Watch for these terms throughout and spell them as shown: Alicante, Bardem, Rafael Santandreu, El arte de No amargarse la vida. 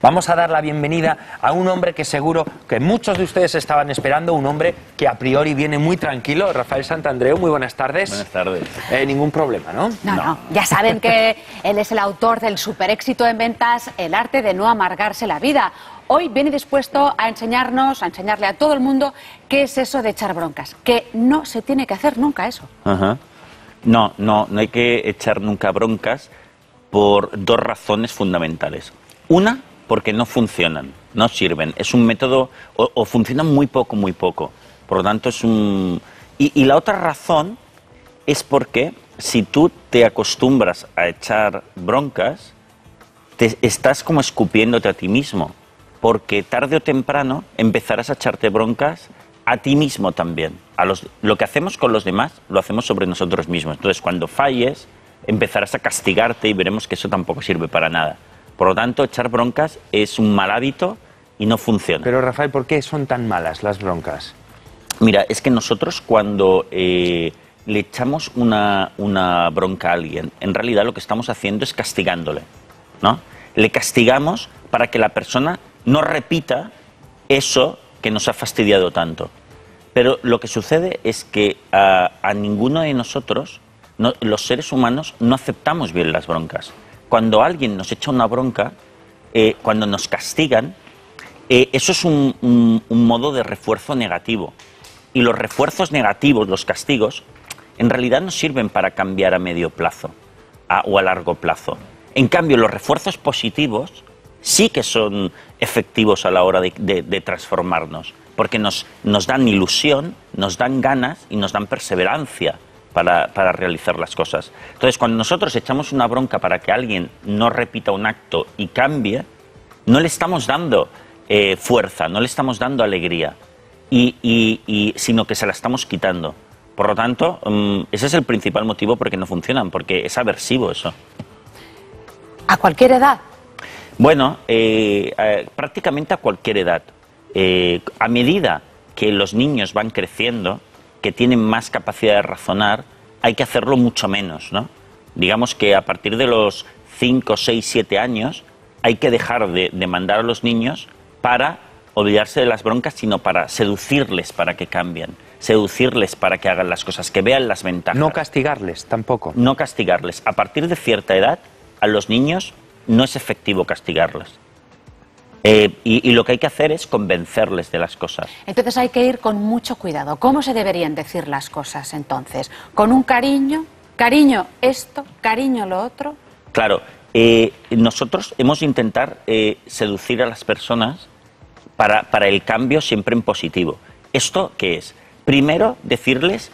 Vamos a dar la bienvenida a un hombre que seguro que muchos de ustedes estaban esperando, un hombre que a priori viene muy tranquilo, Rafael Santandreu, muy buenas tardes. Buenas tardes. Ningún problema, ¿no? No, ya saben que él es el autor del superéxito en ventas, El arte de no amargarse la vida. Hoy viene dispuesto a enseñarle a todo el mundo qué es eso de echar broncas, que no se tiene que hacer nunca eso. Ajá. No hay que echar nunca broncas por dos razones fundamentales. Una, porque no funcionan, no sirven. Es un método, o funcionan muy poco. Por lo tanto, es un... Y la otra razón es porque si tú te acostumbras a echar broncas, te estás como escupiéndote a ti mismo. Porque tarde o temprano empezarás a echarte broncas a ti mismo también. Lo que hacemos con los demás, lo hacemos sobre nosotros mismos. Entonces, cuando falles, empezarás a castigarte y veremos que eso tampoco sirve para nada. Por lo tanto, echar broncas es un mal hábito y no funciona. Pero, Rafael, ¿por qué son tan malas las broncas? Mira, es que nosotros cuando le echamos una bronca a alguien, en realidad lo que estamos haciendo es castigándole, ¿no? Le castigamos para que la persona no repita eso que nos ha fastidiado tanto. Pero lo que sucede es que a ninguno de nosotros, los seres humanos, no aceptamos bien las broncas. Cuando alguien nos echa una bronca, cuando nos castigan, eso es un modo de refuerzo negativo. Y los refuerzos negativos, los castigos, en realidad no sirven para cambiar a medio plazo o a largo plazo. En cambio, los refuerzos positivos sí que son efectivos a la hora de transformarnos, porque nos dan ilusión, nos dan ganas y nos dan perseverancia para realizar las cosas. Entonces, cuando nosotros echamos una bronca para que alguien no repita un acto y cambie, no le estamos dando fuerza, no le estamos dando alegría, sino que se la estamos quitando. Por lo tanto, ese es el principal motivo por el que no funcionan, porque es aversivo eso. ¿A cualquier edad? Bueno, prácticamente a cualquier edad. A medida que los niños van creciendo, que tienen más capacidad de razonar, hay que hacerlo mucho menos, ¿no? Digamos que a partir de los 5, 6, 7 años hay que dejar de mandar a los niños para olvidarse de las broncas, sino para seducirles para que cambien, seducirles para que hagan las cosas, que vean las ventajas. No castigarles tampoco. No castigarles. A partir de cierta edad, a los niños no es efectivo castigarlos. Y lo que hay que hacer es convencerles de las cosas. Entonces hay que ir con mucho cuidado. ¿Cómo se deberían decir las cosas entonces? ¿Con un cariño? ¿Cariño esto? ¿Cariño lo otro? Claro, nosotros hemos de intentar seducir a las personas para el cambio siempre en positivo. ¿Esto qué es? Primero, decirles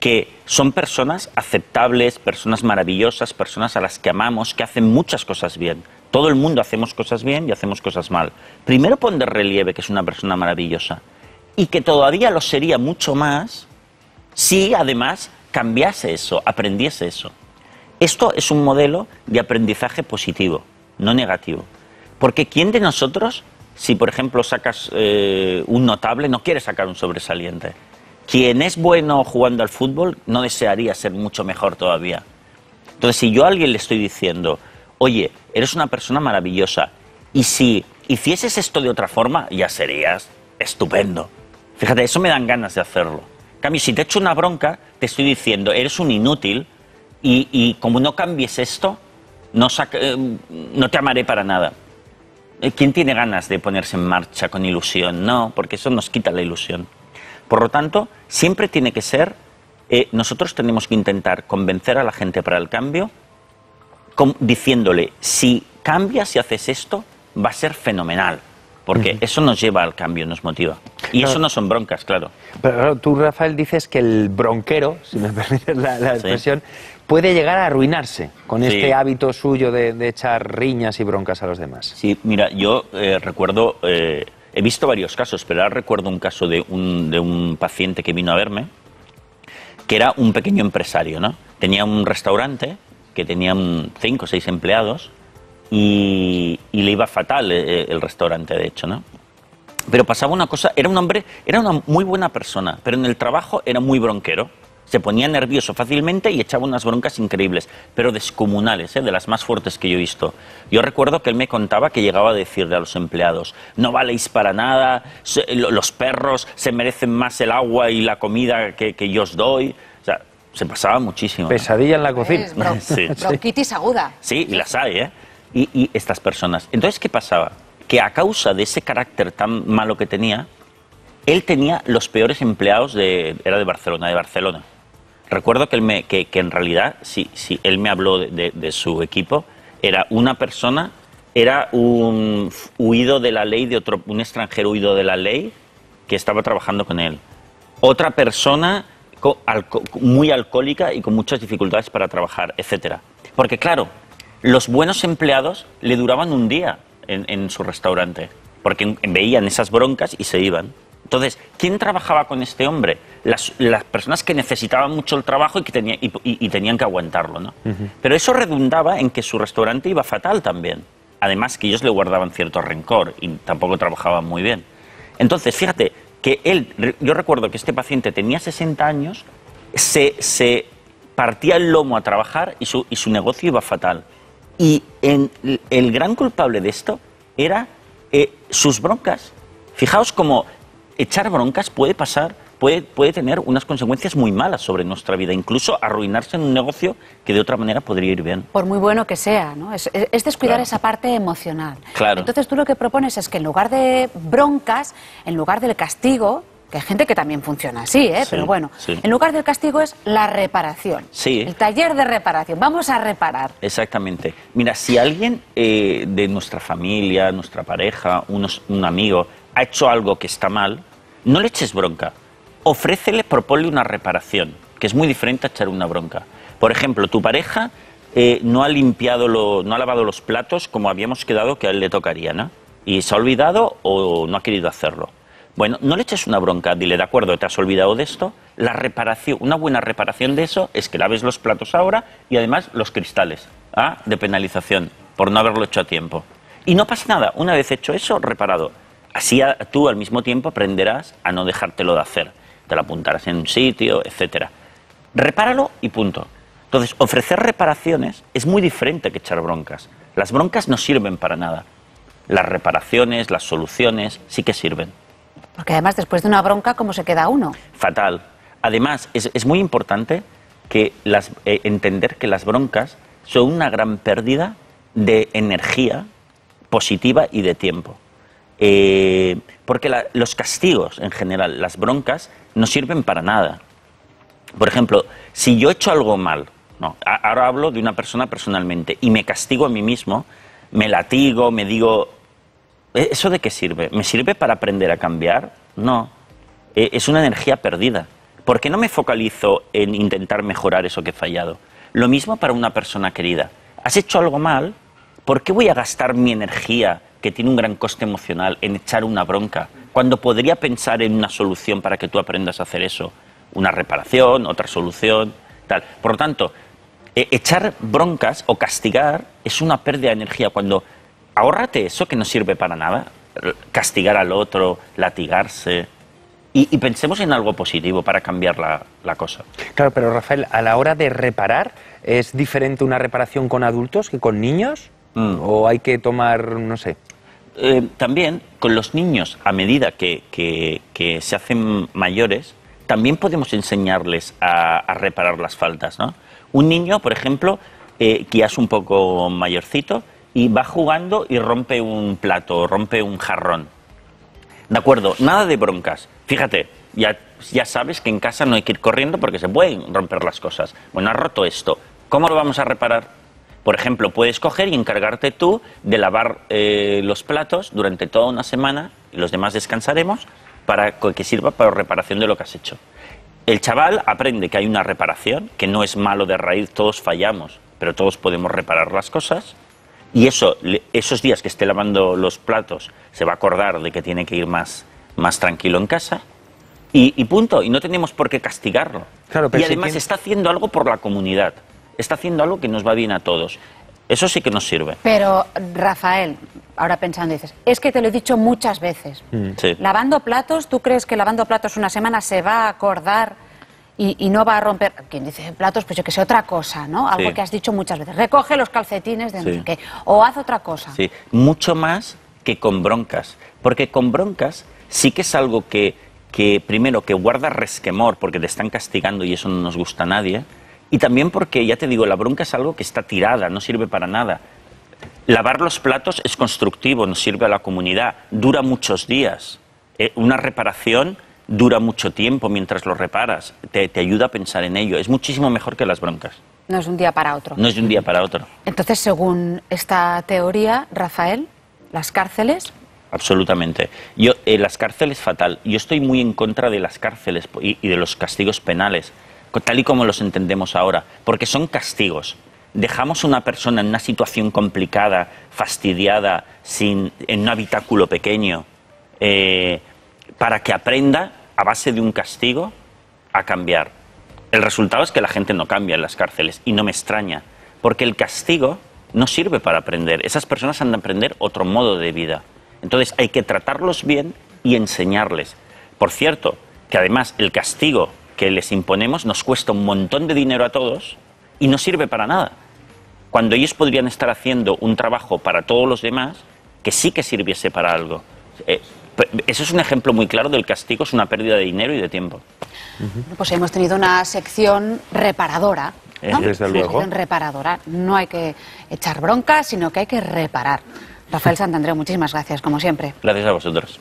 que son personas aceptables, personas maravillosas, personas a las que amamos, que hacen muchas cosas bien. Todo el mundo hacemos cosas bien y hacemos cosas mal. Primero pon de relieve que es una persona maravillosa y que todavía lo sería mucho más si además cambiase eso, aprendiese eso. Esto es un modelo de aprendizaje positivo, no negativo. Porque ¿quién de nosotros, si por ejemplo sacas un notable, no quiere sacar un sobresaliente? Quien es bueno jugando al fútbol no desearía ser mucho mejor todavía. Entonces, si yo a alguien le estoy diciendo, oye, eres una persona maravillosa, y si hicieses esto de otra forma, ya serías estupendo. Fíjate, eso me dan ganas de hacerlo. En cambio, si te echo una bronca, te estoy diciendo, eres un inútil, y como no cambies esto, no te amaré para nada. ¿Quién tiene ganas de ponerse en marcha con ilusión? No, porque eso nos quita la ilusión. Por lo tanto, siempre tiene que ser, nosotros tenemos que intentar convencer a la gente para el cambio, diciéndole, si cambias y haces esto, va a ser fenomenal, porque eso nos lleva al cambio, nos motiva. Y eso no son broncas, claro. Pero tú, Rafael, dices que el bronquero, si me permites la expresión, puede llegar a arruinarse con este hábito suyo de echar riñas y broncas a los demás. Sí, mira, yo recuerdo, he visto varios casos, pero ahora recuerdo un caso de un paciente que vino a verme, que era un pequeño empresario, ¿no? Tenía un restaurante que tenían 5 o 6 empleados y le iba fatal el restaurante, de hecho, ¿no? Pero pasaba una cosa, era un hombre, era una muy buena persona, pero en el trabajo era muy bronquero, se ponía nervioso fácilmente y echaba unas broncas increíbles, pero descomunales, de las más fuertes que yo he visto. Yo recuerdo que él me contaba que llegaba a decirle a los empleados: no valéis para nada, los perros se merecen más el agua y la comida que yo os doy. O sea, se pasaba muchísimo. Pesadilla en la cocina. Bronquitis aguda. Sí, y las hay, y estas personas. Entonces, ¿qué pasaba? Que a causa de ese carácter tan malo que tenía, él tenía los peores empleados de Barcelona. Recuerdo que, en realidad, sí, él me habló de su equipo. Era una persona, era un huido de la ley, un extranjero huido de la ley que estaba trabajando con él. Otra persona muy alcohólica y con muchas dificultades para trabajar, etcétera. Porque claro, los buenos empleados le duraban un día en su restaurante, porque veían esas broncas y se iban. Entonces, ¿quién trabajaba con este hombre? Las personas que necesitaban mucho el trabajo y que tenían que aguantarlo, ¿no? Pero eso redundaba en que su restaurante iba fatal también. Además, que ellos le guardaban cierto rencor y tampoco trabajaban muy bien. Entonces, fíjate que él, yo recuerdo que este paciente tenía 60 años, se partía el lomo a trabajar y su negocio iba fatal. Y el gran culpable de esto era sus broncas. Fijaos cómo echar broncas puede tener unas consecuencias muy malas sobre nuestra vida, incluso arruinarse en un negocio que de otra manera podría ir bien. Por muy bueno que sea, ¿no? Es descuidar esa parte emocional. Claro. Entonces tú lo que propones es que en lugar de broncas, en lugar del castigo, que hay gente que también funciona así, pero bueno, en lugar del castigo es la reparación. Sí. El taller de reparación, vamos a reparar. Exactamente. Mira, si alguien de nuestra familia, nuestra pareja, un amigo, ha hecho algo que está mal, no le eches bronca. Ofrécele, proponle una reparación, que es muy diferente a echar una bronca. Por ejemplo, tu pareja no ha lavado los platos como habíamos quedado que a él le tocaría, ¿no? Y se ha olvidado o no ha querido hacerlo. Bueno, no le eches una bronca, dile, de acuerdo, te has olvidado de esto. La reparación, una buena reparación de eso es que laves los platos ahora y además los cristales, de penalización, por no haberlo hecho a tiempo. Y no pasa nada, una vez hecho eso, reparado. Así tú al mismo tiempo aprenderás a no dejártelo de hacer. Te lo apuntarás en un sitio, etcétera. Repáralo y punto. Entonces, ofrecer reparaciones es muy diferente que echar broncas. Las broncas no sirven para nada. Las reparaciones, las soluciones, sí que sirven. Porque además, después de una bronca, ¿cómo se queda uno? Fatal. Además, es muy importante que entender que las broncas son una gran pérdida de energía positiva y de tiempo. Porque los castigos, en general, las broncas, no sirven para nada. Por ejemplo, si yo he hecho algo mal, ahora hablo de una persona personalmente, y me castigo a mí mismo, me latigo, me digo, ¿eso de qué sirve? ¿Me sirve para aprender a cambiar? No, es una energía perdida. ¿Por qué no me focalizo en intentar mejorar eso que he fallado? Lo mismo para una persona querida. ¿Has hecho algo mal? ¿Por qué voy a gastar mi energía, que tiene un gran coste emocional, en echar una bronca, cuando podría pensar en una solución para que tú aprendas a hacer eso? Una reparación, otra solución, tal. Por lo tanto, echar broncas o castigar es una pérdida de energía. Cuando ahórrate eso que no sirve para nada, castigar al otro, latigarse, y pensemos en algo positivo para cambiar la cosa. Claro, pero Rafael, a la hora de reparar, ¿es diferente una reparación con adultos que con niños? ¿O hay que tomar, no sé? También con los niños, a medida que se hacen mayores, también podemos enseñarles a reparar las faltas, ¿no? Un niño, por ejemplo, que ya es un poco mayorcito y va jugando y rompe un plato, rompe un jarrón. De acuerdo, nada de broncas. Fíjate, ya sabes que en casa no hay que ir corriendo porque se pueden romper las cosas. Bueno, ha roto esto, ¿cómo lo vamos a reparar? Por ejemplo, puedes coger y encargarte tú de lavar los platos durante toda una semana, y los demás descansaremos, para que sirva para reparación de lo que has hecho. El chaval aprende que hay una reparación, que no es malo de raíz, todos fallamos, pero todos podemos reparar las cosas, y esos días que esté lavando los platos se va a acordar de que tiene que ir más tranquilo en casa. Y punto, y no tenemos por qué castigarlo. Claro, pero y además está haciendo algo por la comunidad. Está haciendo algo que nos va bien a todos. Eso sí que nos sirve. Pero, Rafael, ahora pensando, dices, es que te lo he dicho muchas veces. Sí. Lavando platos, ¿tú crees que lavando platos una semana se va a acordar y no va a romper, quien dice platos, pues yo que sé, otra cosa, ¿no? Algo que has dicho muchas veces, recoge los calcetines de no sé qué, o haz otra cosa. Sí, mucho más que con broncas, porque con broncas sí que es algo que primero, que guarda resquemor, porque te están castigando y eso no nos gusta a nadie, y también porque, ya te digo, la bronca es algo que está tirada, no sirve para nada. Lavar los platos es constructivo, nos sirve a la comunidad, dura muchos días. Una reparación dura mucho tiempo mientras lo reparas, te ayuda a pensar en ello, es muchísimo mejor que las broncas. No es de un día para otro. No es de un día para otro. Entonces, según esta teoría, Rafael, ¿las cárceles? Absolutamente. Yo, las cárceles, fatal. Yo estoy muy en contra de las cárceles y de los castigos penales, tal y como los entendemos ahora, porque son castigos. Dejamos a una persona en una situación complicada, fastidiada, en un habitáculo pequeño, para que aprenda, a base de un castigo, a cambiar. El resultado es que la gente no cambia en las cárceles, y no me extraña, porque el castigo no sirve para aprender. Esas personas han de aprender otro modo de vida. Entonces hay que tratarlos bien y enseñarles. Por cierto, que además el castigo que les imponemos nos cuesta un montón de dinero a todos y no sirve para nada. Cuando ellos podrían estar haciendo un trabajo para todos los demás que sí que sirviese para algo. Eso es un ejemplo muy claro del castigo, es una pérdida de dinero y de tiempo. Pues hemos tenido una sección reparadora, ¿no? Desde luego. Una sección reparadora. No hay que echar bronca, sino que hay que reparar. Rafael Santandreu, muchísimas gracias, como siempre. Gracias a vosotros.